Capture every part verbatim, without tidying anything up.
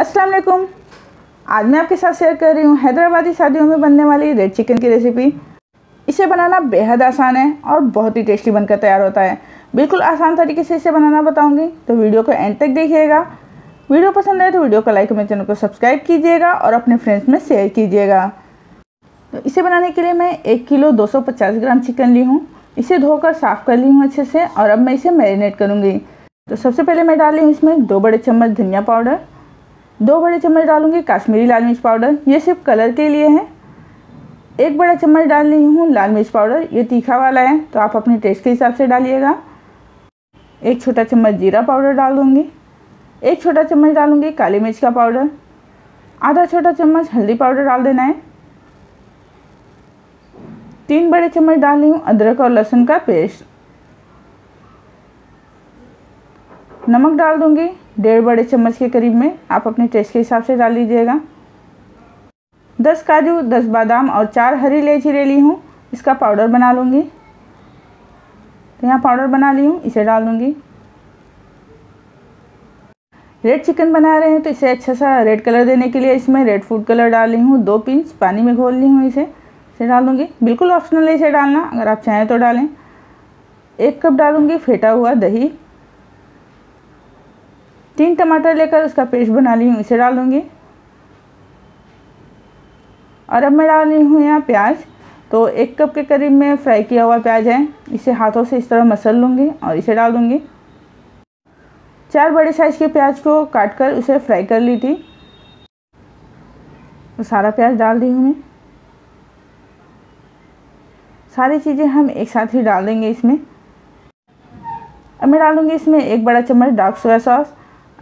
अस्सलाम वालेकुम। आज मैं आपके साथ शेयर कर रही हूँ हैदराबादी शादियों में बनने वाली रेड चिकन की रेसिपी। इसे बनाना बेहद आसान है और बहुत ही टेस्टी बनकर तैयार होता है। बिल्कुल आसान तरीके से इसे बनाना बताऊँगी, तो वीडियो को एंड तक देखिएगा। वीडियो पसंद आए तो वीडियो को लाइक और मेरे चैनल को सब्सक्राइब कीजिएगा और अपने फ्रेंड्स में शेयर कीजिएगा। तो इसे बनाने के लिए मैं एक किलो दो सौ पचास ग्राम चिकन ली हूँ। इसे धोकर साफ़ कर ली हूँ अच्छे से और अब मैं इसे मैरिनेट करूँगी। तो सबसे पहले मैं डाल रही हूँ इसमें दो बड़े चम्मच धनिया पाउडर, दो बड़े चम्मच डालूंगी काश्मीरी लाल मिर्च पाउडर, ये सिर्फ कलर के लिए है। एक बड़ा चम्मच डाल रही हूँ लाल मिर्च पाउडर, ये तीखा वाला है तो आप अपने टेस्ट के हिसाब से डालिएगा। एक छोटा चम्मच जीरा पाउडर डाल दूँगी। एक छोटा चम्मच डालूँगी काली मिर्च का पाउडर। आधा छोटा चम्मच हल्दी पाउडर डाल देना है। तीन बड़े चम्मच डाल रही हूँ अदरक और लहसुन का पेस्ट। नमक डाल दूँगी डेढ़ बड़े चम्मच के करीब में, आप अपने टेस्ट के हिसाब से डाल लीजिएगा। दस काजू, दस बादाम और चार हरी इलायची ले ली हूँ, इसका पाउडर बना लूँगी। तो यहाँ पाउडर बना ली हूँ, इसे डाल दूँगी। रेड चिकन बना रहे हैं तो इसे अच्छा सा रेड कलर देने के लिए इसमें रेड फूड कलर डाल रही हूँ। दो पिंच पानी में घोल ली हूँ, इसे इसे डाल दूँगी। बिल्कुल ऑप्शनल है इसे डालना, अगर आप चाहें तो डालें। एक कप डालूँगी फेंटा हुआ दही। तीन टमाटर लेकर उसका पेस्ट बना ली हूँ, इसे डाल दूँगी। और अब मैं डाल रही हूँ यहाँ प्याज, तो एक कप के करीब में फ्राई किया हुआ प्याज है। इसे हाथों से इस तरह मसल लूँगी और इसे डाल दूँगी। चार बड़े साइज़ के प्याज को काट कर उसे फ्राई कर ली थी, तो सारा प्याज डाल दी हूँ मैं। सारी चीज़ें हम एक साथ ही डाल देंगे इसमें। अब मैं डालूँगी इसमें एक बड़ा चम्मच डार्क सोया सॉस,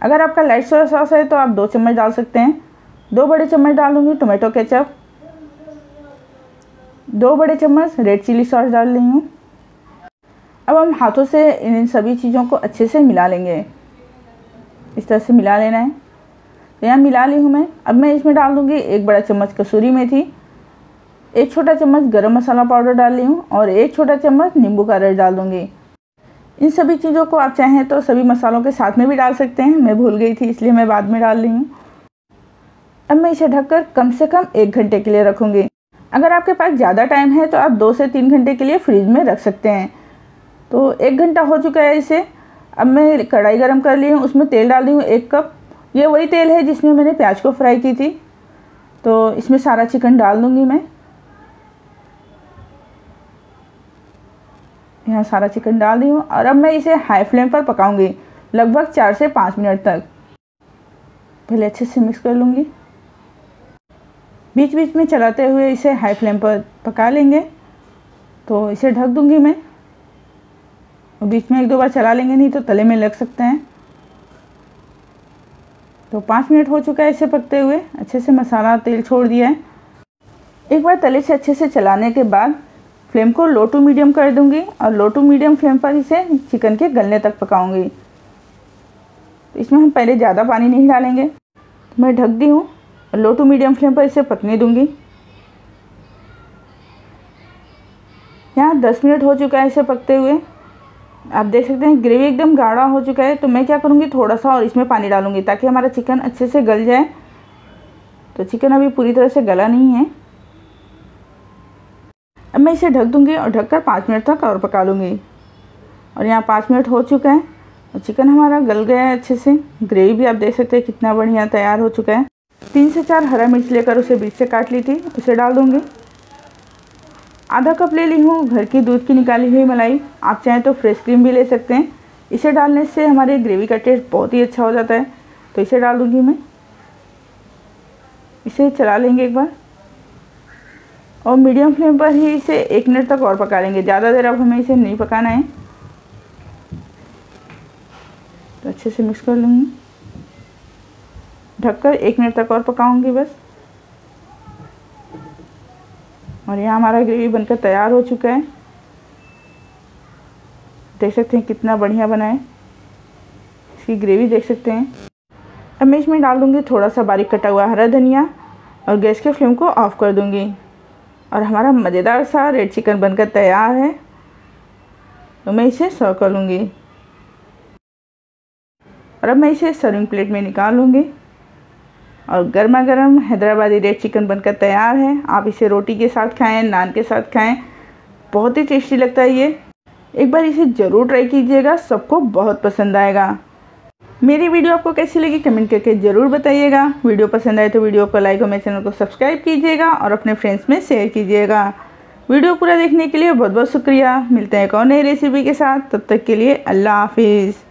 अगर आपका लाइट सोया सॉस है तो आप दो चम्मच डाल सकते हैं। दो बड़े चम्मच डाल दूँगी टोमेटो केचप। दो बड़े चम्मच रेड चिली सॉस डाल रही हूँ। अब हम हाथों से इन सभी चीज़ों को अच्छे से मिला लेंगे, इस तरह से मिला लेना है। तो यहाँ मिला ली हूँ मैं। अब मैं इसमें डाल दूँगी एक बड़ा चम्मच कसूरी मेथी, एक छोटा चम्मच गरम मसाला पाउडर डाल रही हूँ और एक छोटा चम्मच नींबू का रस डाल दूँगी। इन सभी चीज़ों को आप चाहें तो सभी मसालों के साथ में भी डाल सकते हैं, मैं भूल गई थी इसलिए मैं बाद में डाल रही हूँ। अब मैं इसे ढककर कम से कम एक घंटे के लिए रखूँगी। अगर आपके पास ज़्यादा टाइम है तो आप दो से तीन घंटे के लिए फ्रिज में रख सकते हैं। तो एक घंटा हो चुका है इसे। अब मैं कढ़ाई गरम कर ली हूँ, उसमें तेल डाल दी हूँ एक कप। ये वही तेल है जिसमें मैंने प्याज को फ्राई की थी, तो इसमें सारा चिकन डाल दूँगी मैं। यहाँ सारा चिकन डाल दी हूँ और अब मैं इसे हाई फ्लेम पर पकाऊंगी लगभग चार से पाँच मिनट तक। पहले अच्छे से मिक्स कर लूँगी, बीच बीच में चलाते हुए इसे हाई फ्लेम पर पका लेंगे। तो इसे ढक दूँगी मैं और बीच में एक दो बार चला लेंगे, नहीं तो तले में लग सकते हैं। तो पाँच मिनट हो चुका है इसे पकते हुए, अच्छे से मसाला तेल छोड़ दिया है। एक बार तले से अच्छे से चलाने के बाद फ्लेम को लो टू मीडियम कर दूंगी और लो टू मीडियम फ्लेम पर इसे चिकन के गलने तक पकाऊंगी। तो इसमें हम पहले ज़्यादा पानी नहीं डालेंगे। तो मैं ढक दी हूँ और लो टू मीडियम फ्लेम पर इसे पकने दूंगी। यहाँ दस मिनट हो चुका है इसे पकते हुए। आप देख सकते हैं ग्रेवी एकदम गाढ़ा हो चुका है। तो मैं क्या करूँगी, थोड़ा सा और इसमें पानी डालूँगी ताकि हमारा चिकन अच्छे से गल जाए। तो चिकन अभी पूरी तरह से गला नहीं है। अब मैं इसे ढक दूँगी और ढककर पाँच मिनट तक और पका लूँगी। और यहाँ पाँच मिनट हो चुका है और चिकन हमारा गल गया है अच्छे से। ग्रेवी भी आप देख सकते हैं कितना बढ़िया तैयार हो चुका है। तीन से चार हरा मिर्च लेकर उसे बीच से काट ली थी, उसे डाल दूँगी। आधा कप ले ली हूँ घर की दूध की निकाली हुई मलाई, आप चाहें तो फ्रेश क्रीम भी ले सकते हैं। इसे डालने से हमारे ग्रेवी का टेस्ट बहुत ही अच्छा हो जाता है। तो इसे डाल दूँगी मैं, इसे चला लेंगे एक बार और मीडियम फ्लेम पर ही इसे एक मिनट तक और पका लेंगे। ज़्यादा देर अब हमें इसे नहीं पकाना है। तो अच्छे से मिक्स कर लूँगी, ढककर एक मिनट तक और पकाऊंगी बस। और यहाँ हमारा ग्रेवी बनकर तैयार हो चुका है। देख सकते हैं कितना बढ़िया बना है, इसकी ग्रेवी देख सकते हैं। अब मैं इसमें डाल दूँगी थोड़ा सा बारीक कटा हुआ हरा धनिया और गैस के फ्लेम को ऑफ कर दूँगी। और हमारा मज़ेदार सा रेड चिकन बनकर तैयार है। तो मैं इसे सर्व कर लूँगी और अब मैं इसे सर्विंग प्लेट में निकाल लूँगी। और गर्मा गर्म हैदराबादी रेड चिकन बनकर तैयार है। आप इसे रोटी के साथ खाएं, नान के साथ खाएं, बहुत ही टेस्टी लगता है ये। एक बार इसे ज़रूर ट्राई कीजिएगा, सबको बहुत पसंद आएगा। मेरी वीडियो आपको कैसी लगी कमेंट करके ज़रूर बताइएगा। वीडियो पसंद आए तो वीडियो को लाइक और मेरे चैनल को सब्सक्राइब कीजिएगा और अपने फ्रेंड्स में शेयर कीजिएगा। वीडियो पूरा देखने के लिए बहुत बहुत शुक्रिया। मिलते हैं एक और नई रेसिपी के साथ, तब तक के लिए अल्लाह हाफिज़।